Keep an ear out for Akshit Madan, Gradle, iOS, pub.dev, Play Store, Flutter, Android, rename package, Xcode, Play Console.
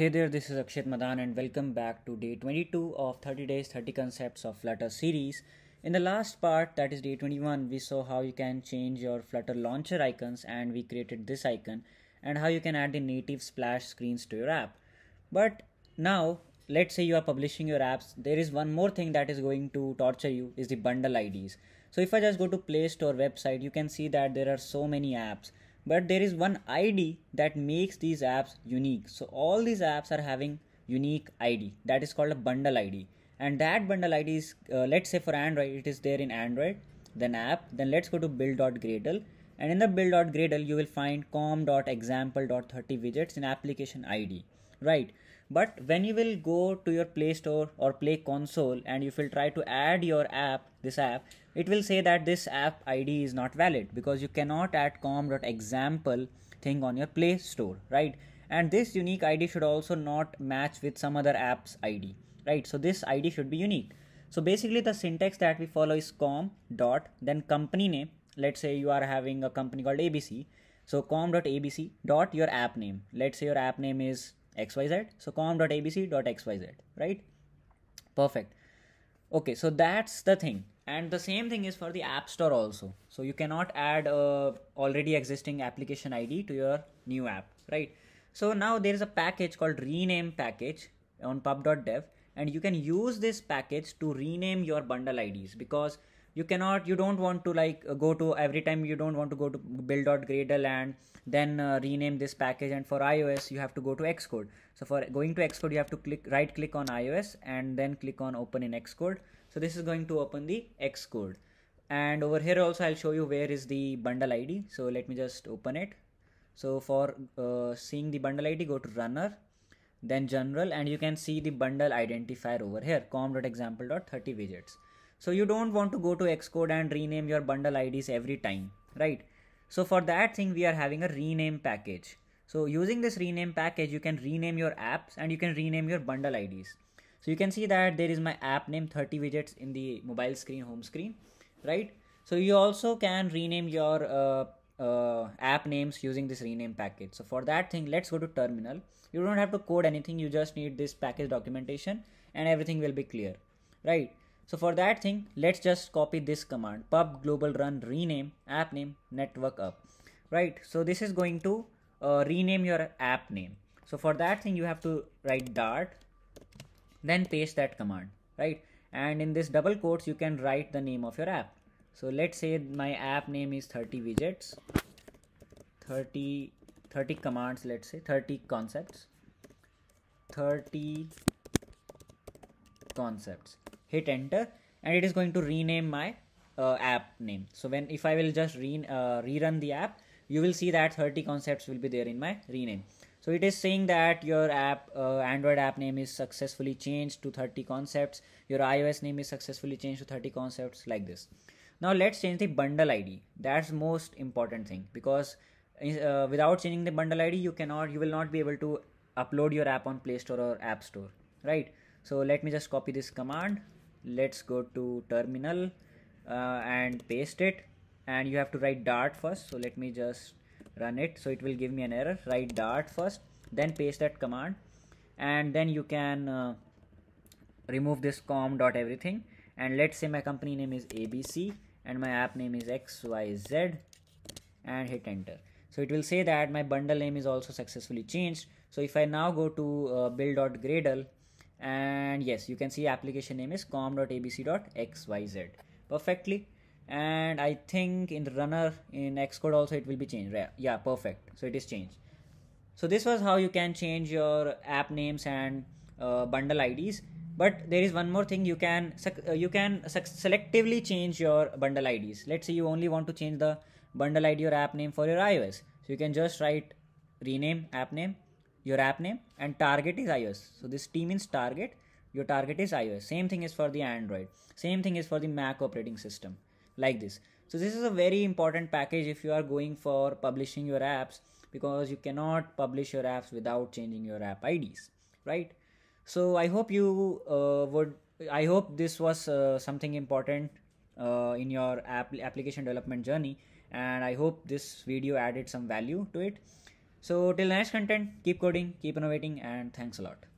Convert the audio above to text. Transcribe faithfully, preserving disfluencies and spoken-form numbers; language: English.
Hey there, this is Akshit Madan and welcome back to day twenty-two of thirty days thirty concepts of Flutter series. In the last part, that is day twenty-one, we saw how you can change your Flutter launcher icons, and we created this icon, and how you can add the native splash screens to your app. But now let's say you are publishing your apps, there is one more thing that is going to torture you, is the bundle I Ds. So if I just go to Play Store website, you can see that there are so many apps. But there is one I D that makes these apps unique. So all these apps are having unique I D that is called a bundle I D, and that bundle I D is uh, let's say for Android it is there in Android, then app, then let's go to build.gradle, and in the build.gradle you will find com.example.thirty widgets in application I D, right? But when you will go to your Play Store or Play Console and if you will try to add your app, this app, it will say that this app I D is not valid because you cannot add com.example thing on your Play Store, right? And this unique I D should also not match with some other app's I D, right? So this I D should be unique. So basically the syntax that we follow is com dot then company name. Let's say you are having a company called A B C. So com.abc dot your app name. Let's say your app name is X Y Z. So com.abc.xyz, right? Perfect. Okay, so that's the thing. And the same thing is for the App Store also. So you cannot add a already existing application I D to your new app, right? So now there is a package called rename package on pub.dev, and you can use this package to rename your bundle I Ds, because you cannot, you don't want to like go to every time, you don't want to go to build.gradle and then uh, rename this package. And for iOS, you have to go to Xcode. So for going to Xcode, you have to click right click on iOS and then click on open in Xcode. So this is going to open the Xcode. And over here also, I'll show you where is the bundle I D. So let me just open it. So for uh, seeing the bundle I D, go to runner, then general, and you can see the bundle identifier over here, com.example.thirty widgets. So you don't want to go to Xcode and rename your bundle I Ds every time, right? So for that thing, we are having a rename package. So using this rename package, you can rename your apps and you can rename your bundle I Ds. So you can see that there is my app name thirty widgets in the mobile screen, home screen, right? So you also can rename your uh, uh, app names using this rename package. So for that thing, let's go to terminal. You don't have to code anything. You just need this package documentation and everything will be clear, right? So for that thing, let's just copy this command, pub global run rename app name network up, right? So this is going to uh, rename your app name. So for that thing, you have to write dart, then paste that command, right? And in this double quotes, you can write the name of your app. So let's say my app name is thirty widgets, thirty, thirty commands, let's say thirty concepts, thirty concepts. Hit enter, and it is going to rename my uh, app name. So when if I will just re uh, rerun the app, you will see that thirty concepts will be there in my rename. So it is saying that your app uh, Android app name is successfully changed to thirty concepts. Your iOS name is successfully changed to thirty concepts, like this. Now let's change the bundle I D. That's most important thing, because uh, without changing the bundle I D, you cannot, you will not be able to upload your app on Play Store or App Store, right? So let me just copy this command. Let's go to terminal uh, and paste it, and you have to write dart first. So let me just run it. So it will give me an error. Write dart first, then paste that command, and then you can uh, remove this com dot everything. And let's say my company name is A B C and my app name is X Y Z, and hit enter. So it will say that my bundle name is also successfully changed. So if I now go to uh, build.gradle, and yes, you can see application name is com.abc.xyz, perfectly. And I think in the runner in Xcode also it will be changed. Yeah, perfect. So it is changed. So this was how you can change your app names and uh, bundle I Ds. But there is one more thing. You can uh, you can selectively change your bundle I Ds. Let's say you only want to change the bundle I D or app name for your iOS. So you can just write rename app name, your app name, and target is iOS. So this T means target, your target is iOS. Same thing is for the Android, same thing is for the Mac operating system, like this. So this is a very important package if you are going for publishing your apps, because you cannot publish your apps without changing your app I Ds, right? So I hope you uh, would, I hope this was uh, something important uh, in your app application development journey, and I hope this video added some value to it. So till next content, keep coding, keep innovating, and thanks a lot.